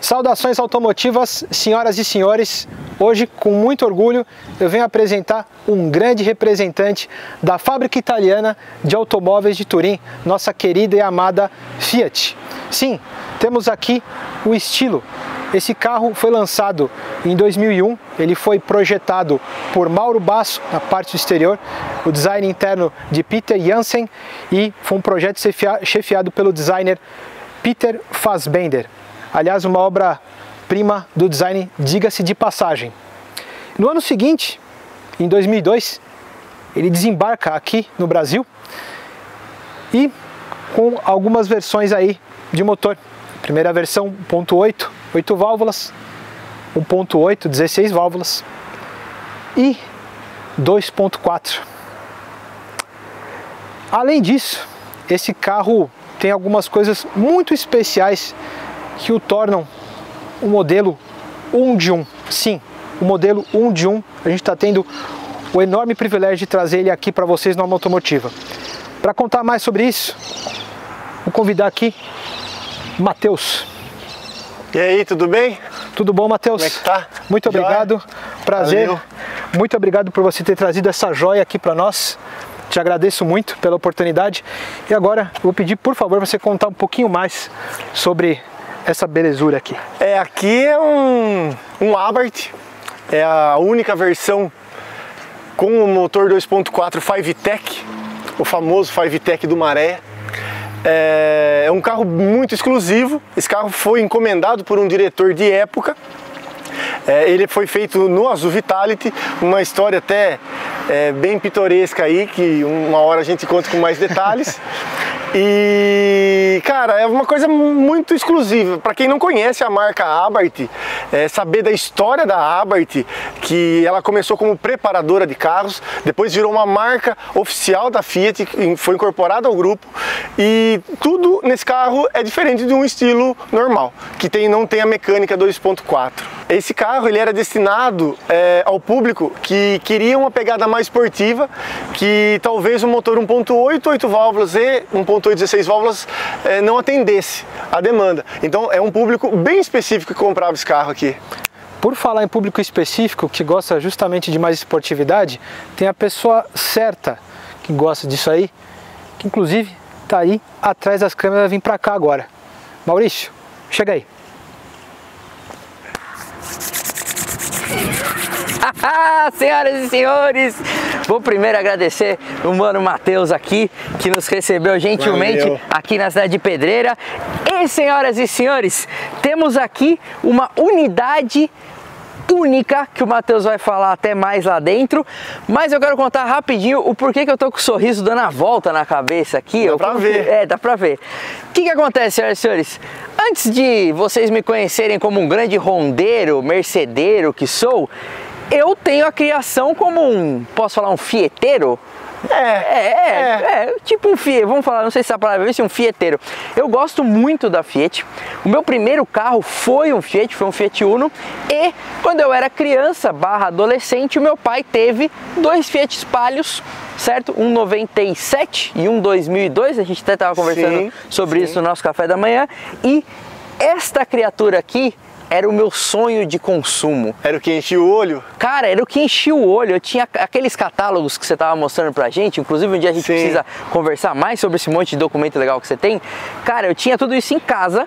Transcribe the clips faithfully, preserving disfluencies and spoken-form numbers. Saudações automotivas, senhoras e senhores. Hoje, com muito orgulho, eu venho apresentar um grande representante da fábrica italiana de automóveis de Turim, nossa querida e amada Fiat. Sim, temos aqui o Stilo. Esse carro foi lançado em dois mil e um, ele foi projetado por Mauro Basso na parte exterior, o design interno de Peter Jansen, e foi um projeto chefiado pelo designer Peter Fassbender. Aliás, uma obra-prima do design, diga-se de passagem. No ano seguinte, em dois mil e dois, ele desembarca aqui no Brasil e com algumas versões aí de motor. Primeira versão um ponto oito, oito válvulas, um ponto oito, dezesseis válvulas e dois ponto quatro. Além disso, esse carro tem algumas coisas muito especiais que o tornam o modelo um de um. Sim, o modelo um de um. A gente está tendo o enorme privilégio de trazer ele aqui para vocês na Automotiva. Para contar mais sobre isso, vou convidar aqui Matheus. E aí, tudo bem? Tudo bom, Matheus? Como é que tá? Muito obrigado. Prazer. Valeu. Muito obrigado por você ter trazido essa joia aqui para nós. Te agradeço muito pela oportunidade. E agora, eu vou pedir, por favor, você contar um pouquinho mais sobre essa belezura aqui. É, aqui é um, um Abarth, é a única versão com o motor dois ponto quatro Fivetec, o famoso Fivetec do Maré. É, é um carro muito exclusivo. Esse carro foi encomendado por um diretor de época. É, ele foi feito no Azul Vitality, uma história até é, bem pitoresca aí, que uma hora a gente conta com mais detalhes. E, cara, é uma coisa muito exclusiva. Para quem não conhece a marca Abarth, é saber da história da Abarth, que ela começou como preparadora de carros, depois virou uma marca oficial da Fiat, foi incorporada ao grupo, e tudo nesse carro é diferente de um estilo normal, que tem, não tem a mecânica dois ponto quatro. Esse carro ele era destinado é, ao público que queria uma pegada mais esportiva, que talvez um motor um ponto oito, oito válvulas e um ponto oito, dezesseis válvulas é, não atendesse a demanda. Então é um público bem específico que comprava esse carro aqui. Por falar em público específico que gosta justamente de mais esportividade, tem a pessoa certa que gosta disso aí, que inclusive está aí atrás das câmeras, vai vir para cá agora. Maurício, chega aí. Senhoras e senhores, vou primeiro agradecer o mano Matheus aqui, que nos recebeu gentilmente. Valeu. Aqui na cidade de Pedreira. E, senhoras e senhores, temos aqui uma unidade única, que o Matheus vai falar até mais lá dentro, mas eu quero contar rapidinho o porquê que eu tô com o sorriso dando a volta na cabeça aqui. Dá eu, pra ver. É, dá pra ver. O que que acontece, senhoras e senhores? Antes de vocês me conhecerem como um grande rondeiro, mercedeiro que sou, eu tenho a criação como um, posso falar, um fieteiro? É, é, é, é, tipo um Fiat, vamos falar, não sei se é a palavra, ver se é um Fieteiro. Eu gosto muito da Fiat. O meu primeiro carro foi um Fiat, foi um Fiat Uno. E quando eu era criança, barra adolescente, o meu pai teve dois Fiat Palios, certo? Um noventa e sete e um dois mil e dois, a gente até estava conversando sim, sobre sim. isso no nosso café da manhã. E esta criatura aqui era o meu sonho de consumo. Era o que enchia o olho? Cara, era o que enchia o olho. Eu tinha aqueles catálogos que você estava mostrando pra gente, inclusive um dia a gente Sim. precisa conversar mais sobre esse monte de documento legal que você tem. Cara, eu tinha tudo isso em casa.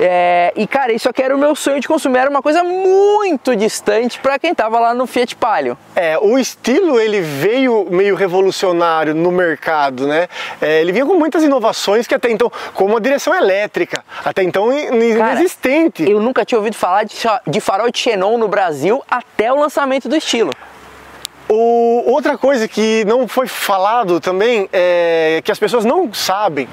É, e cara, isso aqui era o meu sonho de consumir, era uma coisa muito distante para quem tava lá no Fiat Palio. É, o estilo ele veio meio revolucionário no mercado, né? É, ele vinha com muitas inovações que até então, como a direção elétrica, até então inexistente. Cara, eu nunca tinha ouvido falar de, de farol de xenon no Brasil até o lançamento do estilo. O, outra coisa que não foi falado também, é, que as pessoas não sabem,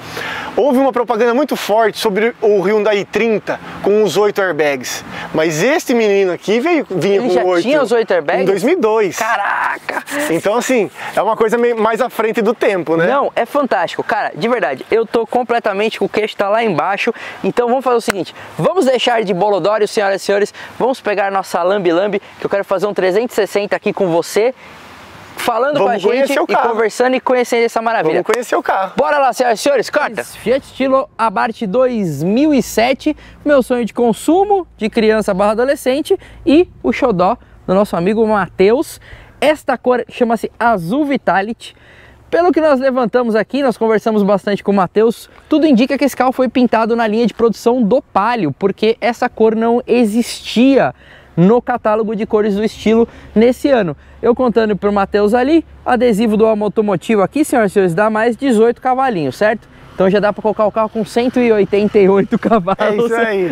houve uma propaganda muito forte sobre o Hyundai trinta com os oito airbags, mas este menino aqui veio, vinha Ele com já oito, tinha os oito airbags? Em dois mil e dois. Caraca! Então assim, é uma coisa meio mais à frente do tempo, né? Não, é fantástico, cara, de verdade, eu tô completamente, o queixo tá lá embaixo, então vamos fazer o seguinte, vamos deixar de bolodório, senhoras e senhores, vamos pegar nossa lambi-lambi, que eu quero fazer um trezentos e sessenta aqui com você, falando Vamos com a gente o carro. E conversando e conhecendo essa maravilha. Vamos conhecer o carro. Bora lá, senhoras e senhores, corta! Fiat Stilo Abarth dois mil e sete, meu sonho de consumo, de criança barra adolescente, e o xodó do nosso amigo Matheus. Esta cor chama-se Azul Vitality. Pelo que nós levantamos aqui, nós conversamos bastante com o Matheus, tudo indica que esse carro foi pintado na linha de produção do Palio, porque essa cor não existia no catálogo de cores do estilo nesse ano. Eu contando para o Matheus ali, adesivo do Alma Automotiva aqui, senhoras e senhores, dá mais dezoito cavalinhos, certo? Então já dá para colocar o carro com cento e oitenta e oito cavalos. É isso aí.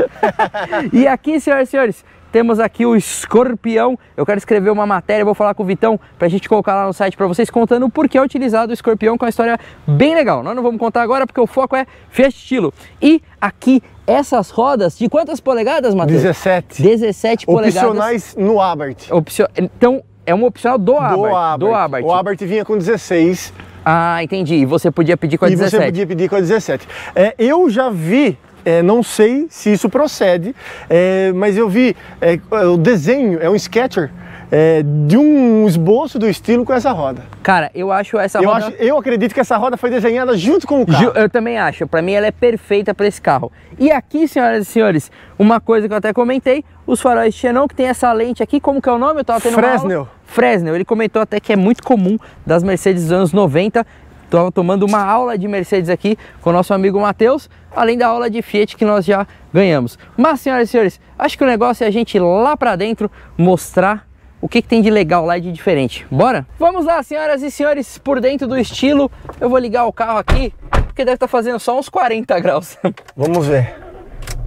E aqui, senhoras e senhores, temos aqui o Escorpião. Eu quero escrever uma matéria, vou falar com o Vitão pra gente colocar lá no site pra vocês, contando o porquê é utilizado o Escorpião, com uma história bem legal. Nós não vamos contar agora porque o foco é Fiat Stilo. E aqui essas rodas de quantas polegadas, Matheus? dezessete. dezessete polegadas. Opcionais no Abarth. Opcio... Então é um opcional do Abarth. Do Abarth. O Abarth vinha com dezesseis. Ah, entendi. E você podia pedir com a e dezessete. E você podia pedir com a dezessete. É, eu já vi... É, não sei se isso procede, é, mas eu vi é, o desenho, é um sketcher é, de um esboço do estilo com essa roda. Cara, eu acho essa eu roda... Acho, eu acredito que essa roda foi desenhada junto com o carro. Eu também acho, pra mim ela é perfeita pra esse carro. E aqui, senhoras e senhores, uma coisa que eu até comentei, os faróis Xenon, que tem essa lente aqui, como que é o nome? Eu tava tendo Fresnel. Uma Fresnel, ele comentou até que é muito comum das Mercedes dos anos noventa. Estou tomando uma aula de Mercedes aqui com o nosso amigo Matheus, além da aula de Fiat que nós já ganhamos. Mas, senhoras e senhores, acho que o negócio é a gente ir lá para dentro mostrar o que, que tem de legal lá e de diferente. Bora? Vamos lá, senhoras e senhores, por dentro do estilo. Eu vou ligar o carro aqui, porque deve estar fazendo só uns quarenta graus. Vamos ver.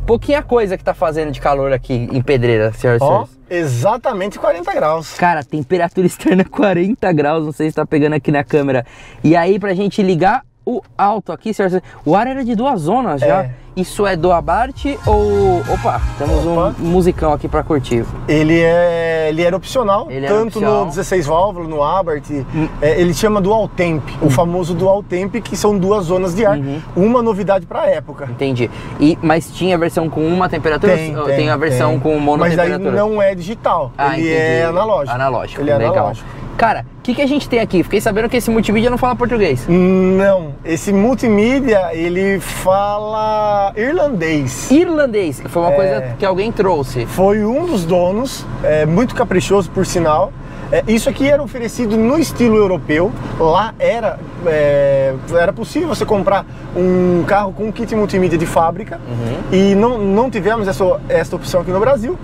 Pouquinha coisa que tá fazendo de calor aqui em Pedreira, senhoras e senhores. Exatamente quarenta graus. Cara, temperatura externa quarenta graus, não sei se tá pegando aqui na câmera. E aí, pra gente ligar o alto aqui, senhoras, o ar era de duas zonas é. já. Isso é do Abarth ou... Opa, temos Opa. um musicão aqui pra curtir. Ele, é... ele era opcional, ele tanto era opcional. No dezesseis válvula, no Abarth. Hum. É, ele chama Dual Temp, hum. o famoso Dual Temp, que são duas zonas de ar. Uhum. Uma novidade pra época. Entendi. E, mas tinha a versão com uma temperatura? Tem, tem, tem a versão tem. com monotemperatura. Mas aí não é digital, ah, ele entendi. é analógico. Analógico, ele é legal. Analógico. Cara, o que, que a gente tem aqui? Fiquei sabendo que esse multimídia não fala português. Não, esse multimídia, ele fala... irlandês. Irlandês, foi uma é, coisa que alguém trouxe. Foi um dos donos, é, muito caprichoso por sinal. É, isso aqui era oferecido no estilo europeu. Lá era, é, era possível você comprar um carro com kit multimídia de fábrica. Uhum. E não, não tivemos essa, essa opção aqui no Brasil.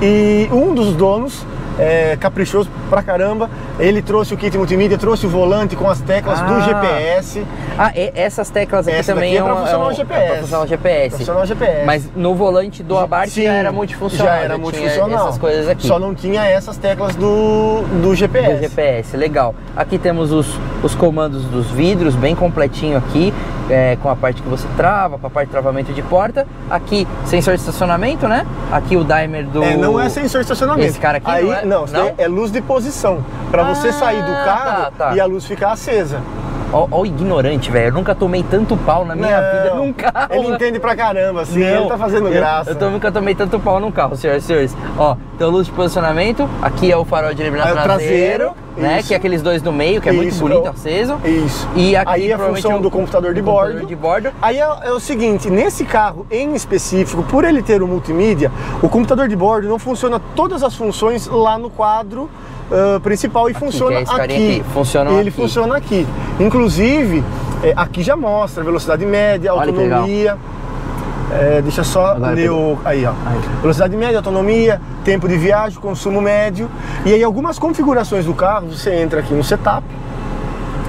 E um dos donos, é, caprichoso pra caramba, ele trouxe o kit multimídia, trouxe o volante com as teclas ah. do G P S. Ah, e essas teclas aqui Essa também é, é para funcionar, é um, o G P S. É pra funcionar o G P S. Pra funcionar o G P S. Mas no volante do Abarth Sim, já era multifuncional. Já era multifuncional. Essas coisas aqui. Só não tinha essas teclas do, do G P S. Do G P S, legal. Aqui temos os, os comandos dos vidros, bem completinho aqui, é, com a parte que você trava, com a parte de travamento de porta. Aqui, sensor de estacionamento, né? Aqui o dimer do... É, não é sensor de estacionamento. Esse cara aqui Aí, não é? Não, não? é luz de posição, para ah, você sair do carro tá, tá. e a luz ficar acesa. Olha o ignorante, velho. Eu nunca tomei tanto pau na minha não, vida num carro. Ele entende pra caramba, assim. Não, ele tá fazendo graça. Eu, eu tô, nunca tomei tanto pau num carro, senhoras e senhores. Ó, então luz de posicionamento. Aqui é o farol de iluminar é traseiro, traseiro, né? Isso. Que é aqueles dois no meio, que é isso, muito bonito, aceso. Isso. E aqui, aí a função é o, do computador de, do bordo. computador de bordo. Aí é, é o seguinte, nesse carro em específico, por ele ter o multimídia, o computador de bordo não funciona todas as funções lá no quadro Uh, principal e aqui, funciona é aqui. aqui. Funciona Ele aqui. funciona aqui. Inclusive, é, aqui já mostra velocidade média, Olha autonomia. É, deixa só ler o... Aí, ó. Aí. Velocidade média, autonomia, tempo de viagem, consumo médio. E aí algumas configurações do carro, você entra aqui no setup.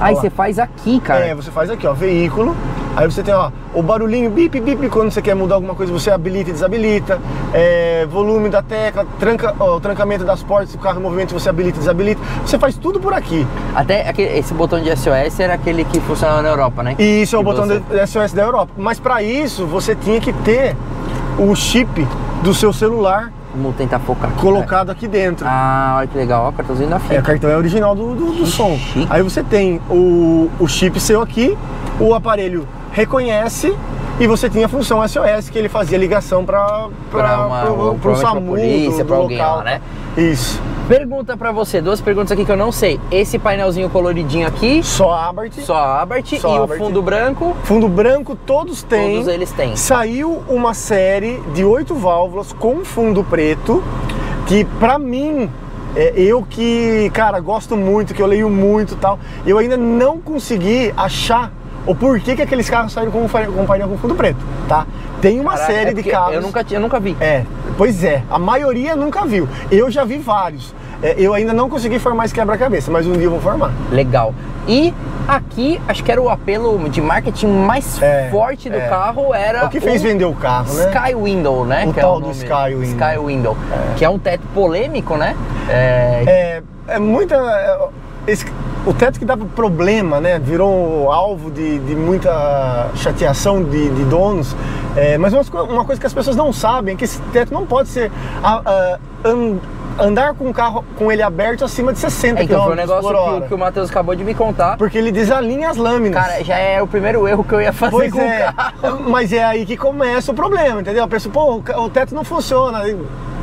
Aí ah, você faz aqui, cara. É, você faz aqui, ó, veículo. Aí você tem, ó, o barulhinho bip, bip, quando você quer mudar alguma coisa, você habilita e desabilita. É, volume da tecla, tranca, ó, o trancamento das portas, o carro em movimento, você habilita e desabilita. Você faz tudo por aqui. Até aquele, esse botão de S O S era aquele que funcionava na Europa, né? E isso, é o e botão você... de S O S da Europa. Mas para isso, você tinha que ter o chip do seu celular. Vamos tentar focar aqui, colocado aqui dentro. Ah, olha que legal, ó, cartãozinho da fita. É, o cartão é original do, do, do som. Chique. Aí você tem o, o chip seu aqui, o aparelho reconhece, e você tinha a função S O S, que ele fazia ligação para o SAMU, para a polícia, para alguém lá, né? Isso. Pergunta pra você, duas perguntas aqui que eu não sei. Esse painelzinho coloridinho aqui, só Abarth. Só Abarth. E o fundo branco? Fundo branco todos têm. Todos eles têm. Saiu uma série de oito válvulas com fundo preto, que pra mim... É, eu que, cara, gosto muito, que eu leio muito e tal, eu ainda não consegui achar o porquê que aqueles carros saíram com um painel com fundo preto, tá? Tem uma Caraca, série é de carros... Eu nunca, eu nunca vi. É, pois é, a maioria nunca viu. Eu já vi vários. É, eu ainda não consegui formar esse quebra-cabeça, mas um dia eu vou formar. Legal. E aqui, acho que era o apelo de marketing mais é, forte do é. carro, era... O que fez o vender o carro, né? Sky Window, né? O que tal é o do Sky Window. Sky Window, é. que é um teto polêmico, né? É, é, é muita... É, esse, o teto que dá problema, né? Virou alvo de, de muita chateação de, de donos. É, mas uma, uma coisa que as pessoas não sabem é que esse teto não pode ser... A, a, an, andar com o carro com ele aberto acima de sessenta é, então km por hora. Então foi um negócio que, que o Matheus acabou de me contar. Porque ele desalinha as lâminas. Cara, já é o primeiro erro que eu ia fazer pois com é. o carro. Mas é aí que começa o problema, entendeu? A pessoa, pô, o teto não funciona.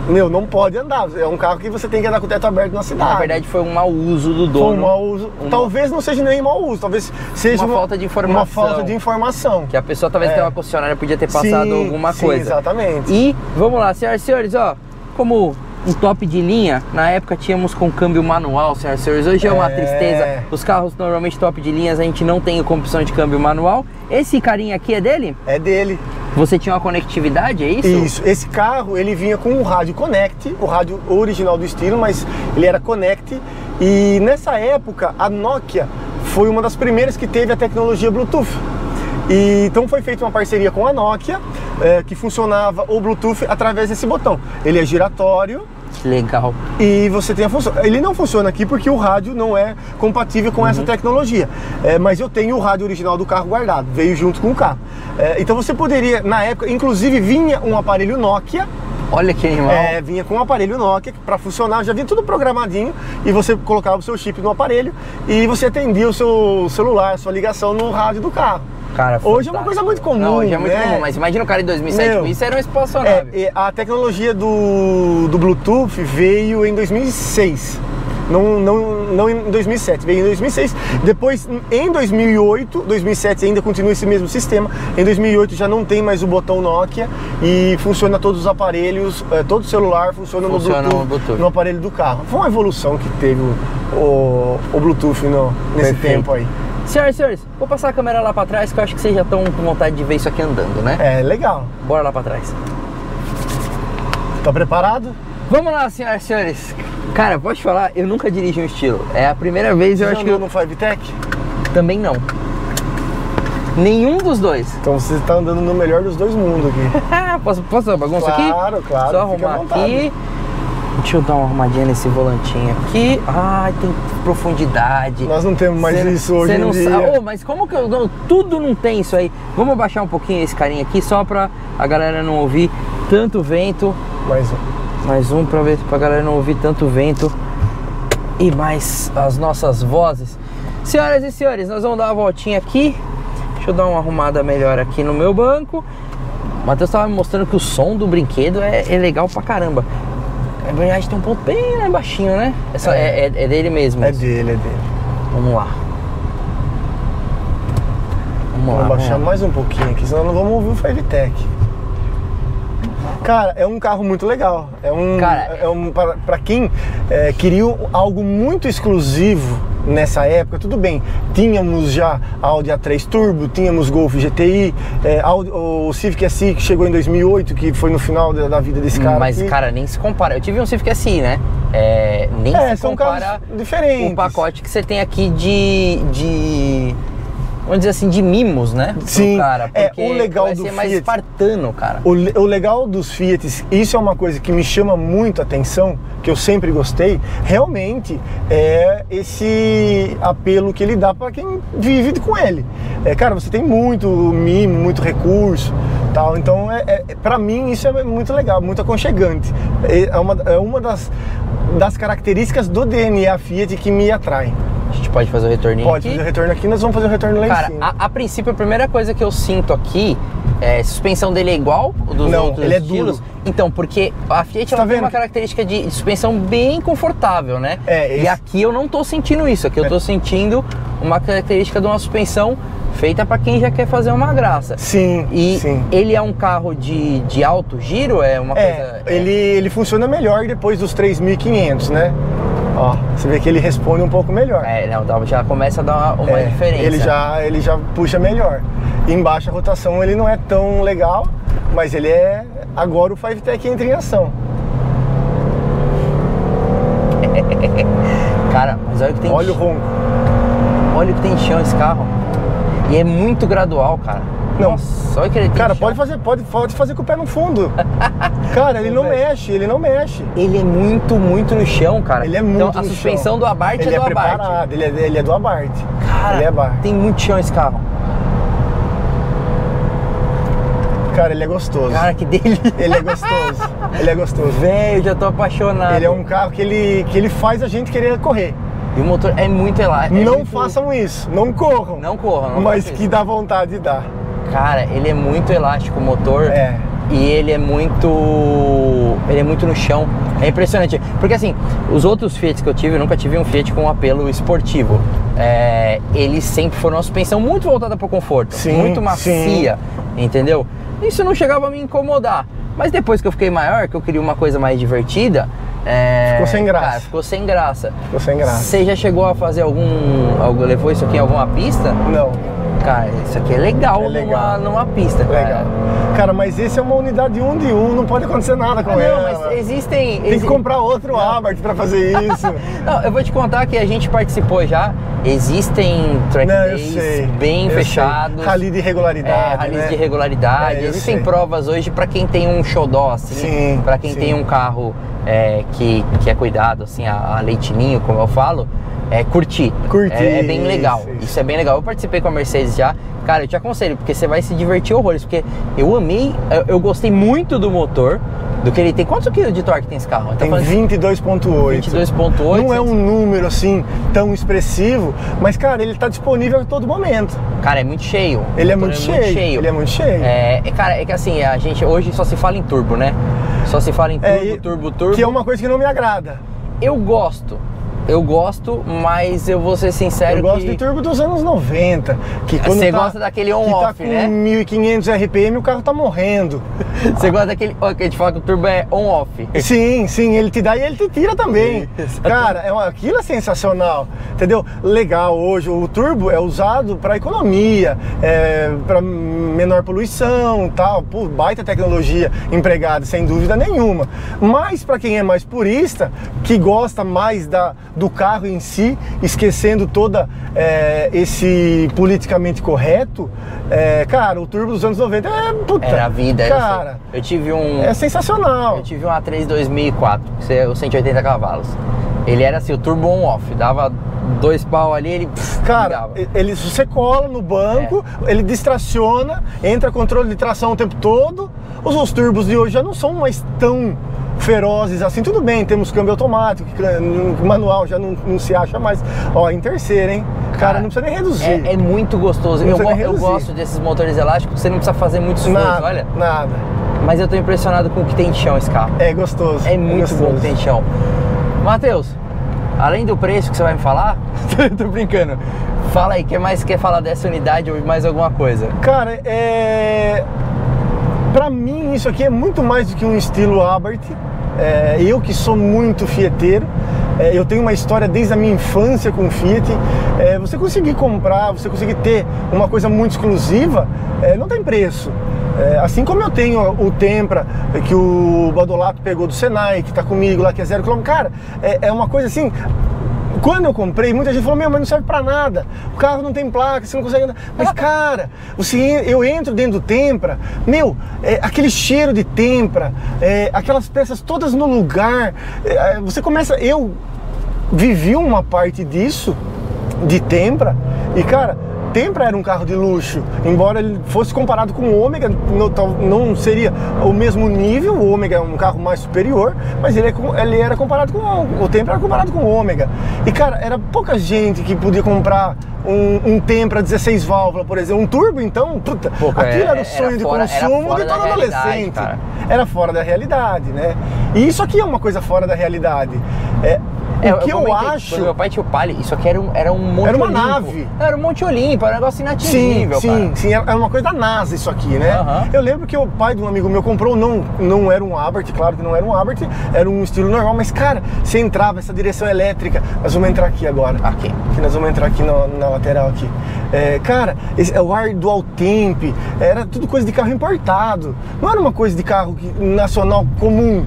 Meu, não pode andar. É um carro que você tem que andar com o teto aberto na cidade. Na verdade foi um mau uso do dono. Foi um mau uso. Uma... Talvez não seja nem mau uso, talvez seja uma, uma falta de informação. Uma falta de informação. Que a pessoa talvez é. tenha uma concessionária, podia ter passado sim, alguma sim, coisa. Exatamente. E vamos lá, senhoras e senhores, ó, como... um top de linha, na época tínhamos com câmbio manual, senhoras e senhores, hoje é uma é. tristeza, os carros normalmente top de linhas a gente não tem com opção de câmbio manual. Esse carinha aqui é dele? É dele. Você tinha uma conectividade, é isso? Isso, esse carro ele vinha com um rádio Connect, o rádio original do estilo, mas ele era Connect, e nessa época a Nokia foi uma das primeiras que teve a tecnologia Bluetooth. E, então foi feita uma parceria com a Nokia, é, que funcionava o Bluetooth através desse botão. Ele é giratório. Legal. E você tem a função. Ele não funciona aqui porque o rádio não é compatível com uhum. essa tecnologia. É, mas eu tenho o rádio original do carro guardado, veio junto com o carro. É, então você poderia, na época, inclusive vinha um aparelho Nokia. Olha que animal. É, vinha com um aparelho Nokia para funcionar, já vinha tudo programadinho e você colocava o seu chip no aparelho e você atendia o seu celular, a sua ligação no rádio do carro. Cara, hoje é uma coisa muito comum. Não, hoje é muito né? comum, mas imagina o cara em dois mil e sete com isso, era um espaçonave. É, a tecnologia do, do Bluetooth veio em dois mil e seis, não, não, não em dois mil e sete, veio em dois mil e seis. Depois, em dois mil e oito, dois mil e sete ainda continua esse mesmo sistema. Em dois mil e oito já não tem mais o botão Nokia e funciona todos os aparelhos, todo celular funciona, funciona no, Bluetooth, no Bluetooth, no aparelho do carro. Foi uma evolução que teve o, o, o Bluetooth no, nesse Perfeito. tempo aí. Senhoras e senhores, vou passar a câmera lá pra trás que eu acho que vocês já estão com vontade de ver isso aqui andando, né? É, legal. Bora lá pra trás. Tá preparado? Vamos lá, senhoras e senhores. Cara, posso te falar, eu nunca dirigi um estilo. É a primeira vez você eu acho que... Você andou no Fivetech? Também não. Nenhum dos dois. Então você tá andando no melhor dos dois mundos aqui. posso, posso dar uma bagunça claro, aqui? Claro, claro. Só arrumar aqui. Deixa eu dar uma arrumadinha nesse volantinho aqui. Ai, tem profundidade. Nós não temos mais cê, isso hoje em não dia. Sabe, oh, mas como que eu não, tudo não tem isso aí? Vamos abaixar um pouquinho esse carinha aqui, só pra a galera não ouvir tanto vento. Mais um. Mais um pra, ver, pra galera não ouvir tanto vento. E mais as nossas vozes. Senhoras e senhores, nós vamos dar uma voltinha aqui. Deixa eu dar uma arrumada melhor aqui no meu banco. O Matheus tava me mostrando que o som do brinquedo é, é legal pra caramba. Na verdade tem um ponto bem lá baixinho, né? Essa, é. É, é dele mesmo. É dele, é dele. Vamos lá. Vamos, vamos lá, baixar vamos. mais um pouquinho aqui, senão não vamos ouvir o Fivetech. Cara, é um carro muito legal. É um, Cara, é um para, para quem é, queria algo muito exclusivo nessa época, tudo bem. Tínhamos já Audi A três Turbo, tínhamos Golf G T I, é, Audi, o Civic S I que chegou em dois mil e oito, que foi no final da, da vida desse cara. Mas aqui. cara, nem se compara. Eu tive um Civic S I, né? É, nem é, se são compara carros diferentes. O pacote que você tem aqui de... de... vamos dizer assim, de mimos, né? Sim, cara, é, o legal vai do ser mais Fiat, espartano, cara. O, o legal dos Fiat, isso é uma coisa que me chama muito a atenção, que eu sempre gostei, realmente é esse apelo que ele dá para quem vive com ele. É, cara, você tem muito mimo, muito recurso, tal, então é, é, para mim isso é muito legal, muito aconchegante. É uma, é uma das, das características do D N A Fiat que me atrai. A gente pode fazer o retorninho Pode aqui. fazer o retorno aqui, nós vamos fazer o retorno lá Cara, em cima. A, a princípio, a primeira coisa que eu sinto aqui É, suspensão dele é igual ao dos não, outros ele é estilos? Duro. Então, porque a Fiat ela tá tem vendo? uma característica de suspensão bem confortável, né? É, esse... E aqui eu não tô sentindo isso, aqui eu tô é. sentindo uma característica de uma suspensão feita para quem já quer fazer uma graça. Sim, e sim. ele é um carro de, de alto giro? É uma é, coisa... É... Ele, ele funciona melhor depois dos três mil e quinhentos, né? Ó, você vê que ele responde um pouco melhor. É, não, já começa a dar uma, uma é, diferença. Ele já, ele já puxa melhor. Em baixa rotação ele não é tão legal, mas ele é... Agora o Fivetec entra em ação. Cara, mas olha o que tem... Olha o ronco. Olha o que tem de chão esse carro. E é muito gradual, cara. Não, só que ele tem cara, pode fazer, pode, pode fazer com o pé no fundo. Cara, ele não mexe, ele não mexe. Ele é muito, muito no chão, cara. Ele é muito então, a no suspensão chão. do Abarth ele é do é Abarth. Ele é, ele é do Abarth. Cara, ele é Abarth. Tem muito chão esse carro. Cara, ele é gostoso. Cara, que delícia. Ele é gostoso. Ele é gostoso. Velho, já tô apaixonado. Ele é um carro que ele, que ele faz a gente querer correr. E o motor é muito elástico. É não muito... façam isso, não corram. Não corram. Não mas que dá vontade de dar. Cara, ele é muito elástico o motor é. e ele é muito ele é muito no chão. É impressionante, porque assim, os outros Fiat que eu tive, eu nunca tive um Fiat com um apelo esportivo. É, eles sempre foram uma suspensão muito voltada para o conforto, sim, muito macia, sim. entendeu? Isso não chegava a me incomodar, mas depois que eu fiquei maior, que eu queria uma coisa mais divertida, é, ficou sem graça. Cara, ficou sem graça. Ficou sem graça. Você já chegou a fazer algum, algum levou isso aqui em alguma pista? Não. Cara, isso aqui é legal, é legal. Numa, numa pista, cara. Legal. Cara, mas esse é uma unidade um de um, não pode acontecer nada com ah, não, ela. Não, mas existem... Tem exi... que comprar outro Abarth pra fazer isso. Não, eu vou te contar que a gente participou já, existem track não, days eu sei, bem eu fechados. Sei. Rally de irregularidade, é, rally né? de irregularidade. É, existem sei. provas hoje pra quem tem um xodó, assim, sim, pra quem sim. tem um carro é, que, que é cuidado, assim, a, a leitinho, como eu falo. É curtir, curtir. É, é bem legal, isso, isso. isso é bem legal. Eu participei com a Mercedes já, cara, eu te aconselho, porque você vai se divertir horrores, porque eu amei, eu, eu gostei muito do motor, do que ele tem. Quantos quilos de torque tem esse carro? Tem vinte e dois ponto oito. vinte e dois ponto oito. Não é um número assim, tão expressivo, mas cara, ele tá disponível a todo momento. Cara, é muito cheio. Ele é muito, é cheio, muito cheio, ele é muito cheio. É, cara, é que assim, a gente hoje só se fala em turbo, né? Só se fala em turbo, é, turbo, turbo. Que é uma coisa que não me agrada. Eu gosto. Eu gosto, mas eu vou ser sincero. Eu gosto que... de turbo dos anos noventa. Que quando Você tá, gosta daquele on-off, tá né? mil e quinhentos R P M, o carro tá morrendo. Você gosta daquele. A gente fala que o turbo é on-off. Sim, sim, ele te dá e ele te tira também. Sim, cara, é uma, aquilo é sensacional. Entendeu? Legal hoje. O turbo é usado para economia, é, para menor poluição e tal. Por baita tecnologia empregada, sem dúvida nenhuma. Mas para quem é mais purista, que gosta mais da. do carro em si, esquecendo toda é, esse politicamente correto, é, cara, o turbo dos anos noventa é puta. Era a vida, cara. Eu, eu tive um. É sensacional. Eu tive um A três dois mil e quatro, os cento e oitenta cavalos. Ele era assim, o turbo on-off, dava dois pau ali, ele... Pff, cara, ele, você cola no banco, é. ele distraciona, entra controle de tração o tempo todo. Os, os turbos de hoje já não são mais tão ferozes assim, tudo bem, temos câmbio automático, manual já não, não se acha mais. Ó, em terceira, hein? Cara, cara não precisa nem reduzir. É, é muito gostoso. Eu, go eu gosto desses motores elásticos, você não precisa fazer muito esforço, nada, olha. Nada. Mas eu tô impressionado com o que tem de chão esse carro. É gostoso. É muito é gostoso. bom o que tem de chão. Matheus, além do preço que você vai me falar, tô brincando, fala aí, o que mais quer falar dessa unidade ou mais alguma coisa? Cara, é... pra mim isso aqui é muito mais do que um estilo Abarth. É, eu que sou muito fieteiro, é, eu tenho uma história desde a minha infância com o Fiat. É, você conseguir comprar, você conseguir ter uma coisa muito exclusiva, é, não tem preço. É, assim como eu tenho o Tempra, que o Badolato pegou do Senai, que tá comigo lá, que é zero quilômetro, cara, é, é uma coisa assim... Quando eu comprei, muita gente falou, meu, mas não serve pra nada, o carro não tem placa, você não consegue andar. Mas cara, você, eu entro dentro do Tempra, meu, é, aquele cheiro de Tempra, é, aquelas peças todas no lugar, é, você começa, eu vivi uma parte disso, de Tempra, e cara, Tempra era um carro de luxo, embora ele fosse comparado com o Ômega, não, não seria o mesmo nível, o Ômega é um carro mais superior, mas ele, é, ele era comparado com o, o Tempra, era comparado com o Ômega. E cara, era pouca gente que podia comprar um, um Tempra dezesseis válvulas, por exemplo, um turbo, então, puta, pouca, aquilo era, era o sonho era de fora, consumo de todo adolescente, cara. Era fora da realidade, né? E isso aqui é uma coisa fora da realidade. É, É, o que eu, eu acho... Meu pai tinha o Palio, isso aqui era um, era um Monte Era uma Olimpo. nave. Era um Monte Olimpo, era um negócio inatingível, sim, cara. Sim, sim, era uma coisa da NASA isso aqui, né? Uh-huh. Eu lembro que o pai de um amigo meu comprou, não, não era um Abarth, claro que não era um Abarth, era um estilo normal, mas cara, você entrava, essa direção elétrica, nós vamos entrar aqui agora. Aqui. Que nós vamos entrar aqui na, na lateral aqui. É, cara, esse, o ar dual temp, era tudo coisa de carro importado, não era uma coisa de carro nacional comum.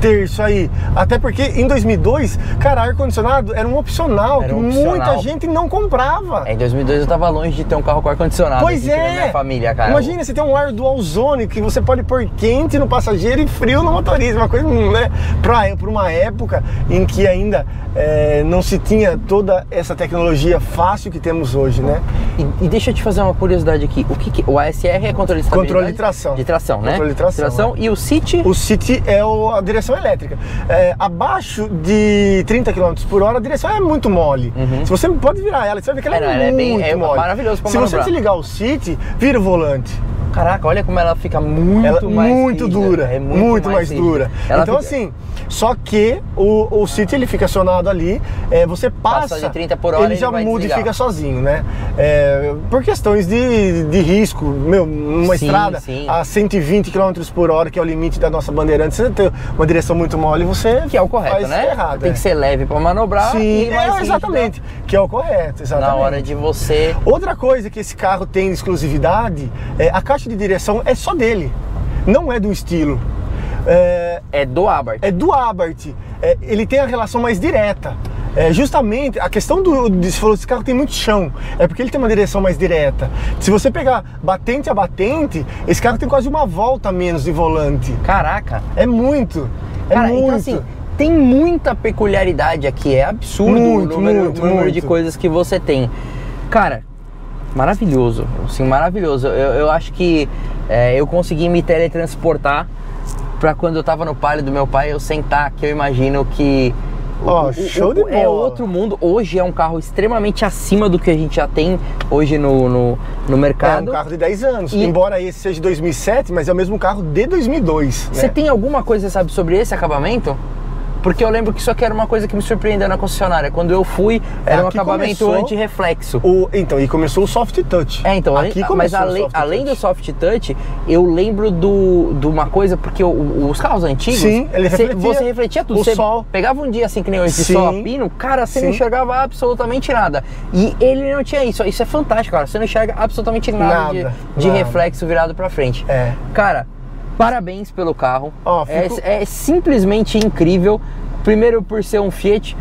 Ter isso aí, até porque em dois mil e dois, cara, ar-condicionado era um opcional, era um opcional. Muita gente não comprava. É, em dois mil e dois eu tava longe de ter um carro com ar-condicionado. Pois é, na minha família, cara. Imagina, você tem um ar dual zone que você pode pôr quente no passageiro e frio no motorista, uma coisa, né, pra, pra uma época em que ainda é, não se tinha toda essa tecnologia fácil que temos hoje, né? E, e deixa eu te fazer uma curiosidade aqui, o que, que o A S R é controle de estabilidade? Controle de tração. De tração, né? Controle de tração. tração. É. E o C I T? O C I T é o, a direção elétrica. É, abaixo de trinta quilômetros por hora, a direção é muito mole. Uhum. Se você pode virar ela, você vai ver que ela, ela é, é muito bem, mole. É maravilhoso pra Se manobrar. Você desligar o C I T, vira o volante. Caraca, olha como ela fica muito ela mais muito rígida, dura, é muito, muito mais, mais dura. Ela então fica... assim, só que o, o C I T ele fica acionado ali, é, você passa, passa de trinta por hora, ele já ele muda desligar. E fica sozinho, né? É, por questões de, de risco, meu, uma sim, estrada sim. a cento e vinte quilômetros por hora, que é o limite da nossa bandeirante, você tem uma direção muito mole, você que é o correto, né? Errado, tem é. que ser leve para manobrar. Sim, e mais é, exatamente, rígida. que é o correto, exatamente. Na hora de você. Outra coisa que esse carro tem de exclusividade é a caixa de direção é só dele, não é do estilo. É, é do Abarth. É do Abarth. É, ele tem a relação mais direta. É, justamente a questão do, do esse carro tem muito chão, é porque ele tem uma direção mais direta. Se você pegar batente a batente, esse carro tem quase uma volta a menos de volante. Caraca! É muito. É Cara, muito. Então, assim, tem muita peculiaridade aqui, é absurdo muito, o número, muito, o número muito. de coisas que você tem. Cara, maravilhoso, assim, maravilhoso. Eu, eu acho que é, eu consegui me teletransportar para quando eu tava no Palio do meu pai, eu sentar aqui, eu imagino que... Ó, oh, show o, de bola! É outro mundo, hoje é um carro extremamente acima do que a gente já tem hoje no, no, no mercado. É um carro de dez anos, e... embora esse seja de dois mil e sete, mas é o mesmo carro de dois mil e dois. Você né? tem alguma coisa, sabe, sobre esse acabamento? Porque eu lembro que isso aqui era uma coisa que me surpreendeu na concessionária. Quando eu fui, era um acabamento anti-reflexo. O, então, e começou o soft touch. É, então, aqui a, mas além, além do soft touch, eu lembro do, de uma coisa, porque o, os carros antigos, Sim, ele cê, refletia, você refletia tudo. O cê sol. Pegava um dia assim, que nem hoje, de sol a pino, cara, você não enxergava absolutamente nada. E ele não tinha isso. Isso é fantástico, cara. Você não enxerga absolutamente nada, nada de, de nada. reflexo virado pra frente. É. Cara... Parabéns pelo carro, oh, fico... é, é simplesmente incrível, primeiro por ser um Fiat,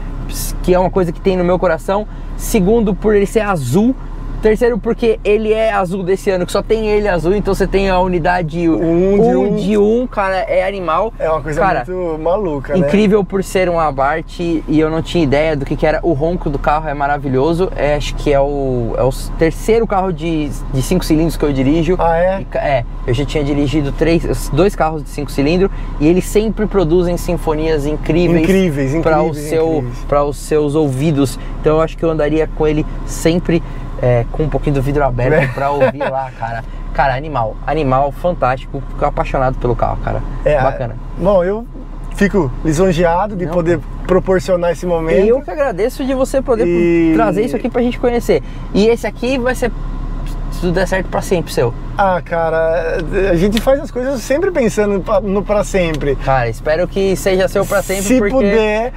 que é uma coisa que tem no meu coração, segundo por ele ser azul, terceiro porque ele é azul desse ano, que só tem ele azul, então você tem a unidade um de um, cara, é animal. É uma coisa cara, muito maluca, né? Incrível por ser um Abarth, e eu não tinha ideia do que, que era, o ronco do carro é maravilhoso, é, acho que é o, é o terceiro carro de cinco cilindros que eu dirijo. Ah, é? E, é, eu já tinha dirigido três, dois carros de cinco cilindros, e eles sempre produzem sinfonias incríveis, incríveis, incríveis para os seus ouvidos, então eu acho que eu andaria com ele sempre é, com um pouquinho do vidro aberto é. pra ouvir lá, cara. Cara, animal, animal, fantástico, fico apaixonado pelo carro, cara, é, bacana. A... Bom, eu fico lisonjeado de Não. poder proporcionar esse momento. E eu que agradeço de você poder e... trazer isso aqui pra gente conhecer. E esse aqui vai ser... Se tudo der certo, pra sempre, seu. Ah, cara, a gente faz as coisas sempre pensando no pra sempre. Cara, espero que seja seu pra sempre. Se porque... puder,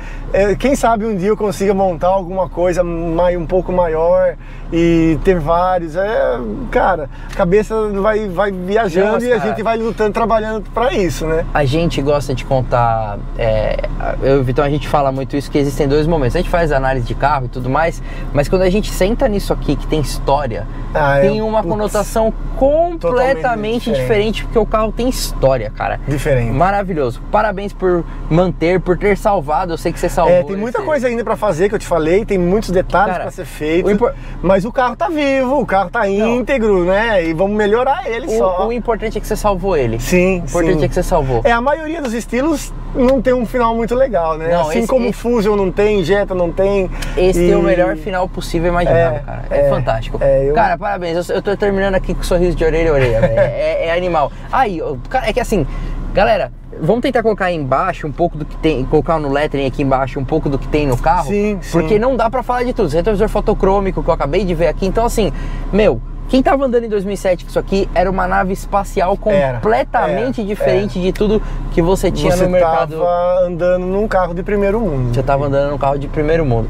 quem sabe um dia eu consiga montar alguma coisa um pouco maior e ter vários. É, cara, a cabeça vai, vai viajando. Nossa, e a cara, gente vai lutando, trabalhando pra isso, né? A gente gosta de contar. É, eu, Vitão, a gente fala muito isso, que existem dois momentos. A gente faz análise de carro e tudo mais, mas quando a gente senta nisso aqui, que tem história, ah, tem é. uma Putz. conotação completamente diferente. diferente, porque o carro tem história, cara. Diferente. Maravilhoso. Parabéns por manter, por ter salvado. Eu sei que você salvou. É, tem muita esse... coisa ainda pra fazer, que eu te falei, tem muitos detalhes, cara, pra ser feito. O impor... Mas o carro tá vivo, o carro tá íntegro, Não. né? E vamos melhorar ele o, só. O importante é que você salvou ele. Sim, O importante sim. é que você salvou. É, a maioria dos estilos não tem um final muito legal, né? Não, assim esse, como o esse... Fusion não tem, Jetta não tem. Esse e... tem o melhor final possível imaginável, é, cara. É, é fantástico. É, eu... Cara, parabéns. Eu, eu tô terminando aqui com um sorriso de orelha a orelha. é, é, é animal. Aí, cara, é que assim, galera, vamos tentar colocar aí embaixo um pouco do que tem, colocar no lettering aqui embaixo um pouco do que tem no carro. Sim, sim. Porque não dá pra falar de tudo. Esse retrovisor fotocrômico que eu acabei de ver aqui. Então, assim, meu... Quem tava andando em dois mil e sete com isso aqui era uma nave espacial completamente era, era, diferente era. de tudo que você tinha você no mercado. Você tava andando num carro de primeiro mundo. Você tava andando num carro de primeiro mundo.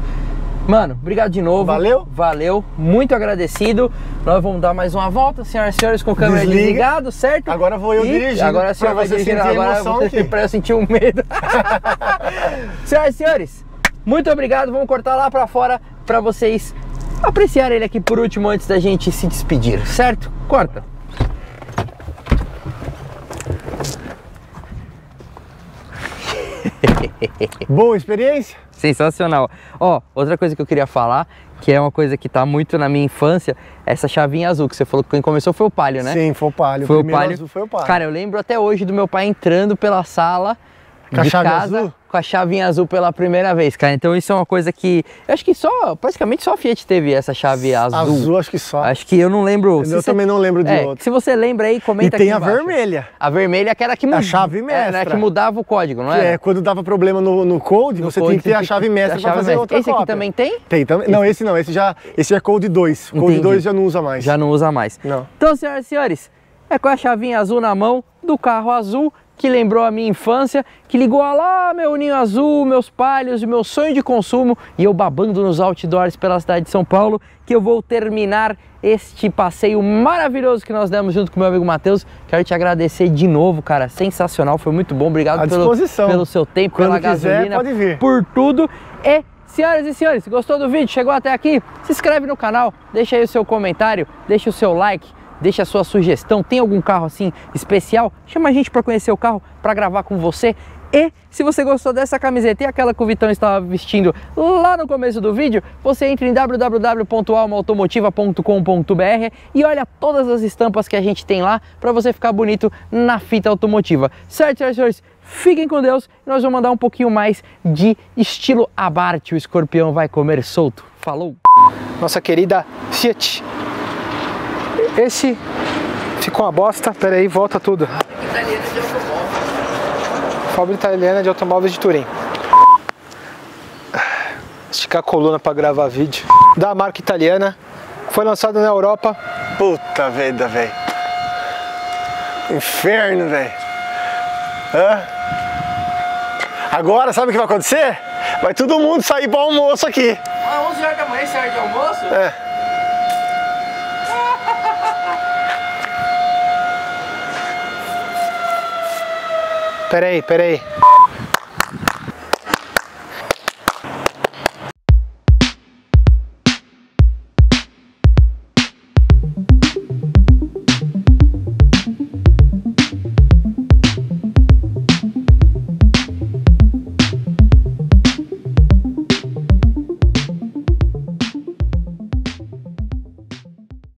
Mano, obrigado de novo. Valeu. Valeu, muito agradecido. Nós vamos dar mais uma volta, senhoras e senhores, com a câmera Desliga. desligada, certo? Agora vou eu dirigir. Agora a senhora vai dirigir, agora você, pra eu sentir um medo. Senhoras e senhores, muito obrigado. Vamos cortar lá pra fora pra vocês apreciar ele aqui por último antes da gente se despedir, certo? Corta! Boa experiência? Sensacional! Ó, outra coisa que eu queria falar, que é uma coisa que tá muito na minha infância, essa chavinha azul que você falou que quem começou foi o Palio, né? Sim, foi o Palio. Foi o Palio. Azul foi o Palio. Cara, eu lembro até hoje do meu pai entrando pela sala com de casa azul? com a chavinha azul pela primeira vez, cara. Então isso é uma coisa que eu acho que só, praticamente só a Fiat teve essa chave azul. Azul, acho que só. Acho que eu não lembro. Eu, eu você... também não lembro de é, outro. Se você lembra aí, comenta e aqui embaixo. E tem a vermelha. A vermelha que era que mudava. A chave mestra. Era que mudava o código, não é? É, quando dava problema no, no code, no você code, tem que ter a chave mestra para fazer mestra. outra esse cópia. Esse aqui também tem? Tem também. Não, esse não. Esse já, esse é code dois. O code dois já não usa mais. Já não usa mais. Não. Então, senhoras e senhores, é com a chavinha azul na mão do carro azul, que lembrou a minha infância, que ligou a lá meu ninho azul, meus Palios e meu sonho de consumo, e eu babando nos outdoors pela cidade de São Paulo, que eu vou terminar este passeio maravilhoso que nós demos junto com meu amigo Matheus. Quero te agradecer de novo, cara, sensacional, foi muito bom, obrigado pelo, pelo seu tempo, Quando pela quiser, gasolina, por tudo. E, senhoras e senhores, gostou do vídeo? Chegou até aqui? Se inscreve no canal, deixa aí o seu comentário, deixa o seu like, deixa a sua sugestão. Tem algum carro assim especial? Chama a gente para conhecer o carro, para gravar com você. E se você gostou dessa camiseta e aquela que o Vitão estava vestindo lá no começo do vídeo, você entra em w w w ponto alma automotiva ponto com ponto b r e olha todas as estampas que a gente tem lá para você ficar bonito na fita automotiva. Certo, senhoras e senhores? Fiquem com Deus. Nós vamos mandar um pouquinho mais de estilo Abarth. O escorpião vai comer solto. Falou! Nossa querida Fiat. Esse ficou uma bosta. Pera aí, volta tudo. Fábrica italiana de automóveis de Turim. Esticar a coluna pra gravar vídeo. Da marca italiana. Foi lançado na Europa. Puta vida, velho. Inferno, velho. Agora, sabe o que vai acontecer? Vai todo mundo sair pra almoço aqui. Ah, onze horas da manhã, sai de almoço? É. Peraí, peraí.